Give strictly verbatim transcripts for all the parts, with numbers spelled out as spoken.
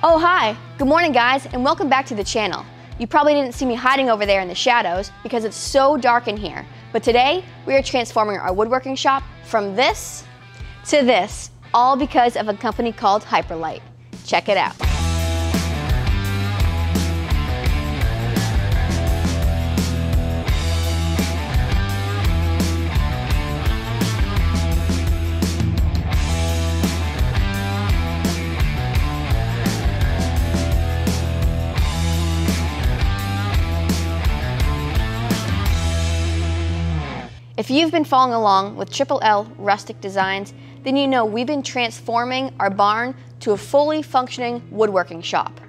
Oh, hi! Good morning, guys, and welcome back to the channel. You probably didn't see me hiding over there in the shadows because it's so dark in here, but today we are transforming our woodworking shop from this to this, all because of a company called Hyperlite. Check it out. If you've been following along with Triple L Rustic Designs, then you know we've been transforming our barn to a fully functioning woodworking shop.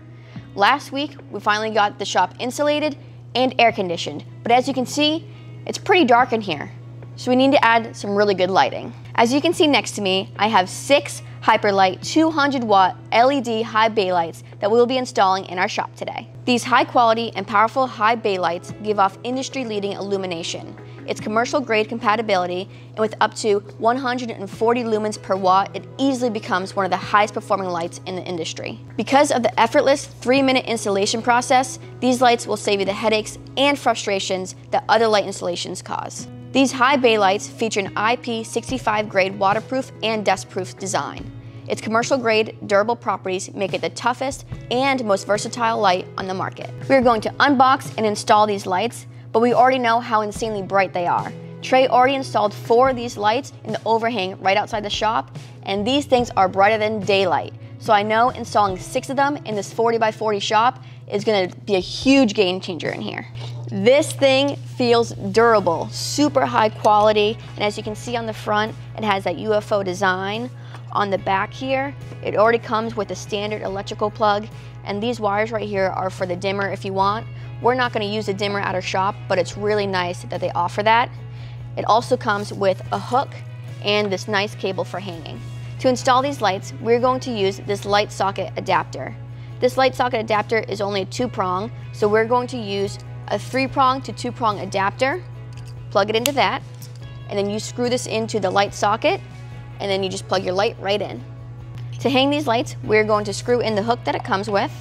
Last week, we finally got the shop insulated and air conditioned, but as you can see, it's pretty dark in here, so we need to add some really good lighting. As you can see next to me, I have six Hyperlite two hundred watt L E D high bay lights that we will be installing in our shop today. These high quality and powerful high bay lights give off industry leading illumination. It's commercial grade compatibility, and with up to one hundred forty lumens per watt, it easily becomes one of the highest performing lights in the industry. Because of the effortless three minute installation process, these lights will save you the headaches and frustrations that other light installations cause. These high bay lights feature an I P sixty-five grade waterproof and dustproof design. Its commercial grade durable properties make it the toughest and most versatile light on the market. We are going to unbox and install these lights, but we already know how insanely bright they are. Trey already installed four of these lights in the overhang right outside the shop, and these things are brighter than daylight. So I know installing six of them in this forty by forty shop is gonna be a huge game changer in here. This thing feels durable, super high quality, and as you can see on the front, it has that U F O design. On the back here, it already comes with a standard electrical plug, and these wires right here are for the dimmer if you want. We're not gonna use a dimmer at our shop, but it's really nice that they offer that. It also comes with a hook and this nice cable for hanging. To install these lights, we're going to use this light socket adapter. This light socket adapter is only a two prong, so we're going to use a three prong to two prong adapter, plug it into that, and then you screw this into the light socket, and then you just plug your light right in. To hang these lights, we're going to screw in the hook that it comes with.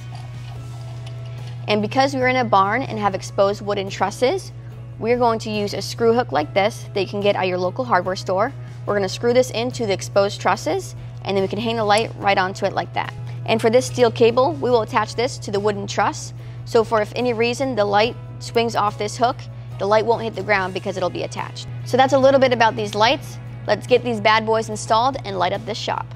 And because we're in a barn and have exposed wooden trusses, we're going to use a screw hook like this that you can get at your local hardware store. We're gonna screw this into the exposed trusses, and then we can hang the light right onto it like that. And for this steel cable, we will attach this to the wooden truss. So for if any reason the light swings off this hook, the light won't hit the ground because it'll be attached. So that's a little bit about these lights. Let's get these bad boys installed and light up this shop.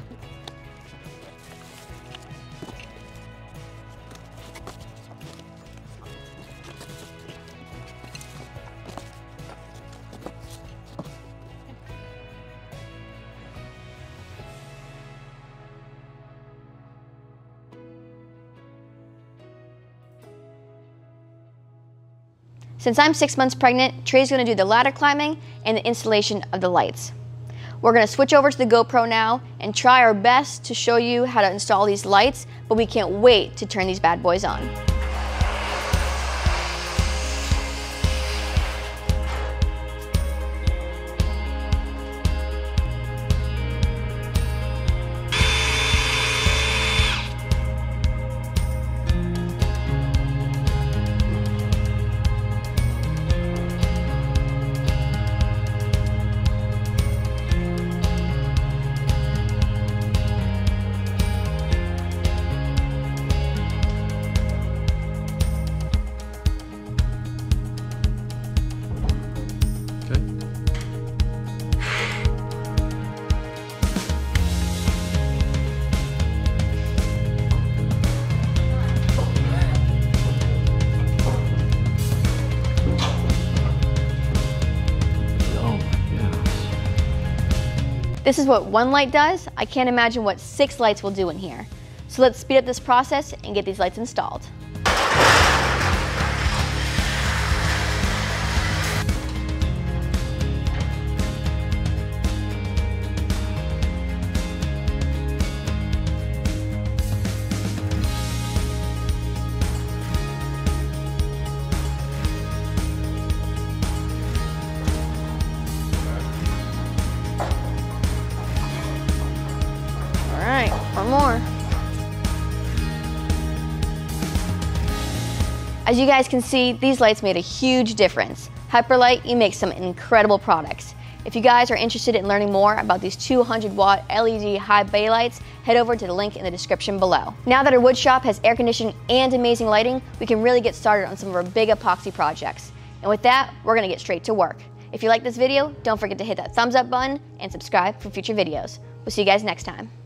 Since I'm six months pregnant, Trey's gonna do the ladder climbing and the installation of the lights. We're gonna switch over to the GoPro now and try our best to show you how to install these lights, but we can't wait to turn these bad boys on. This is what one light does. I can't imagine what six lights will do in here. So let's speed up this process and get these lights installed. All right, one more. As you guys can see, these lights made a huge difference. Hyperlite, you make some incredible products. If you guys are interested in learning more about these two hundred watt L E D high bay lights, head over to the link in the description below. Now that our wood shop has air conditioning and amazing lighting, we can really get started on some of our big epoxy projects. And with that, we're gonna get straight to work. If you like this video, don't forget to hit that thumbs up button and subscribe for future videos. We'll see you guys next time.